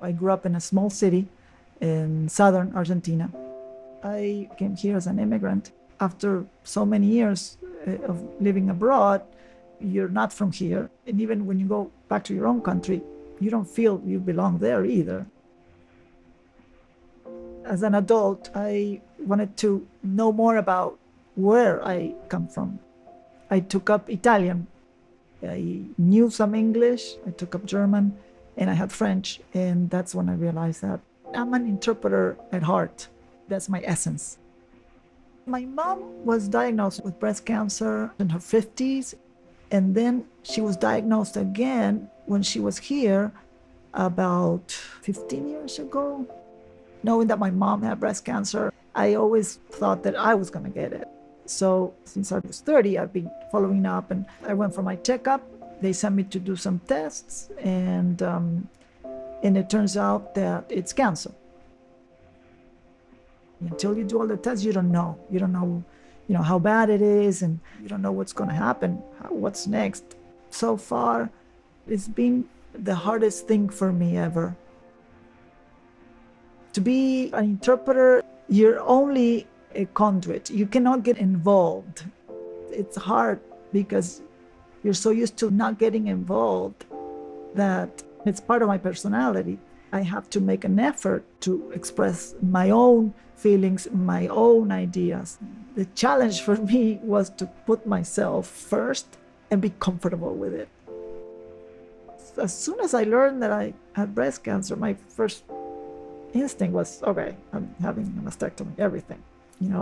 I grew up in a small city in southern Argentina. I came here as an immigrant. After so many years of living abroad, you're not from here. And even when you go back to your own country, you don't feel you belong there either. As an adult, I wanted to know more about where I come from. I took up Italian. I knew some English. I took up German, and I had French. And that's when I realized that I'm an interpreter at heart. That's my essence. My mom was diagnosed with breast cancer in her 50s. And then she was diagnosed again when she was here about 15 years ago. Knowing that my mom had breast cancer, I always thought that I was going to get it. So since I was 30, I've been following up, and I went for my checkup. They sent me to do some tests, and it turns out that it's cancer. Until you do all the tests, you don't know. You don't know, how bad it is, and you don't know what's going to happen, what's next. So far, it's been the hardest thing for me ever. To be an interpreter, you're only a conduit. You cannot get involved. It's hard because you're so used to not getting involved that it's part of my personality. I have to make an effort to express my own feelings, my own ideas. The challenge for me was to put myself first and be comfortable with it. As soon as I learned that I had breast cancer, my first instinct was, okay, I'm having a mastectomy, everything.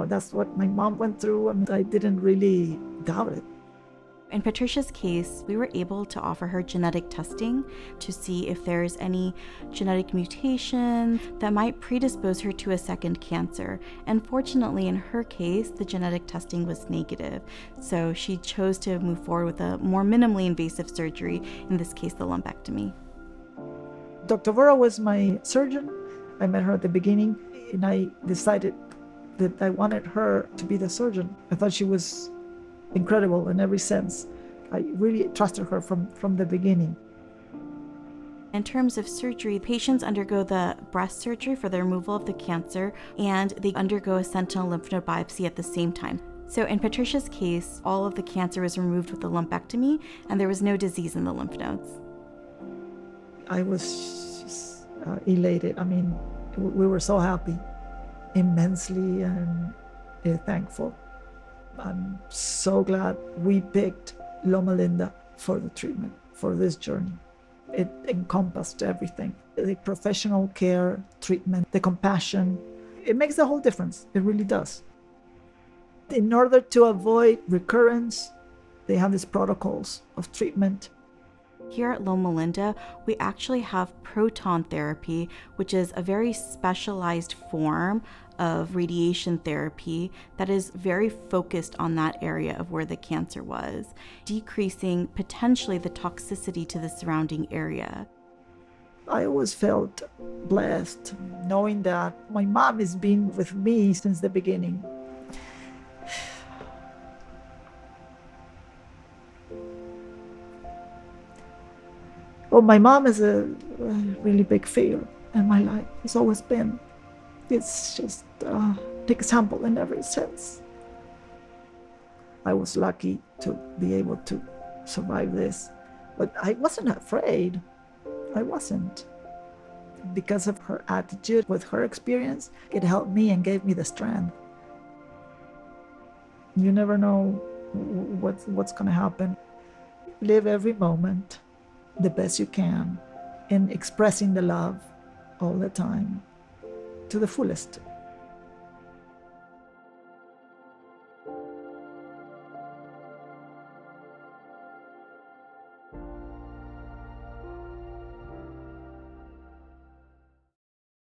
That's what my mom went through, and I didn't really doubt it. In Patricia's case, we were able to offer her genetic testing to see if there's any genetic mutation that might predispose her to a second cancer. And fortunately, in her case, the genetic testing was negative. So she chose to move forward with a more minimally invasive surgery, in this case, the lumpectomy. Dr. Vora was my surgeon. I met her at the beginning, and I decided that I wanted her to be the surgeon. I thought she was incredible in every sense. I really trusted her from the beginning. In terms of surgery, patients undergo the breast surgery for the removal of the cancer, and they undergo a sentinel lymph node biopsy at the same time. So in Patricia's case, all of the cancer was removed with the lumpectomy, and there was no disease in the lymph nodes. I was just elated. I mean, we were so happy, immensely, and thankful. I'm so glad we picked Loma Linda for the treatment, for this journey. It encompassed everything. The professional care, treatment, the compassion. It makes a whole difference. It really does. In order to avoid recurrence, they have these protocols of treatment. Here at Loma Linda, we actually have proton therapy, which is a very specialized form of radiation therapy that is very focused on that area of where the cancer was, decreasing potentially the toxicity to the surrounding area. I always felt blessed knowing that my mom has been with me since the beginning. Well, my mom is a really big figure in my life. It's always been. It's just an example in every sense. I was lucky to be able to survive this, but I wasn't afraid. I wasn't. Because of her attitude, with her experience, it helped me and gave me the strength. You never know what's going to happen. Live every moment the best you can, and expressing the love all the time to the fullest.